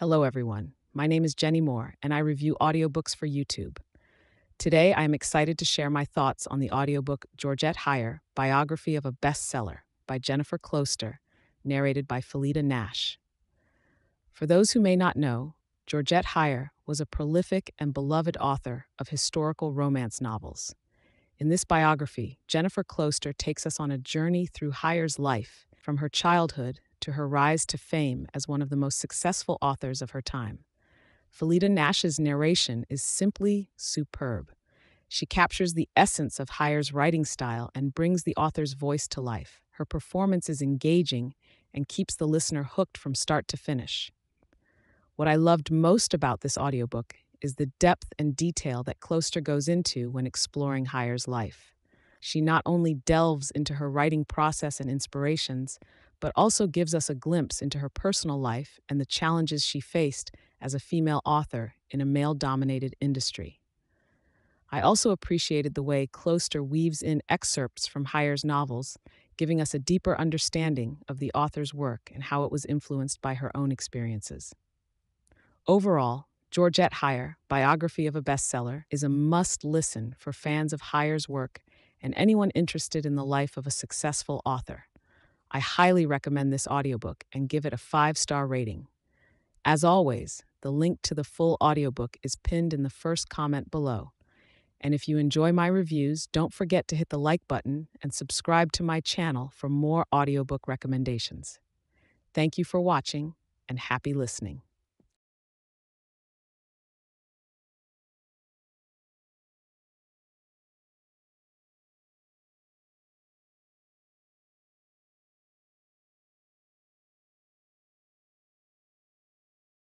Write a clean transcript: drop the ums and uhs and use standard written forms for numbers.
Hello everyone, my name is Jenny Moore and I review audiobooks for YouTube. Today I am excited to share my thoughts on the audiobook Georgette Heyer, Biography of a Bestseller by Jennifer Kloester, narrated by Phyllida Nash. For those who may not know, Georgette Heyer was a prolific and beloved author of historical romance novels. In this biography, Jennifer Kloester takes us on a journey through Heyer's life, from her childhood to her rise to fame as one of the most successful authors of her time. Felita Nash's narration is simply superb. She captures the essence of Heyer's writing style and brings the author's voice to life. Her performance is engaging and keeps the listener hooked from start to finish. What I loved most about this audiobook is the depth and detail that Kloester goes into when exploring Heyer's life. She not only delves into her writing process and inspirations, but also gives us a glimpse into her personal life and the challenges she faced as a female author in a male-dominated industry. I also appreciated the way Kloester weaves in excerpts from Heyer's novels, giving us a deeper understanding of the author's work and how it was influenced by her own experiences. Overall, Georgette Heyer, Biography of a Bestseller, is a must-listen for fans of Heyer's work and anyone interested in the life of a successful author. I highly recommend this audiobook and give it a 5-star rating. As always, the link to the full audiobook is pinned in the first comment below. And if you enjoy my reviews, don't forget to hit the like button and subscribe to my channel for more audiobook recommendations. Thank you for watching and happy listening.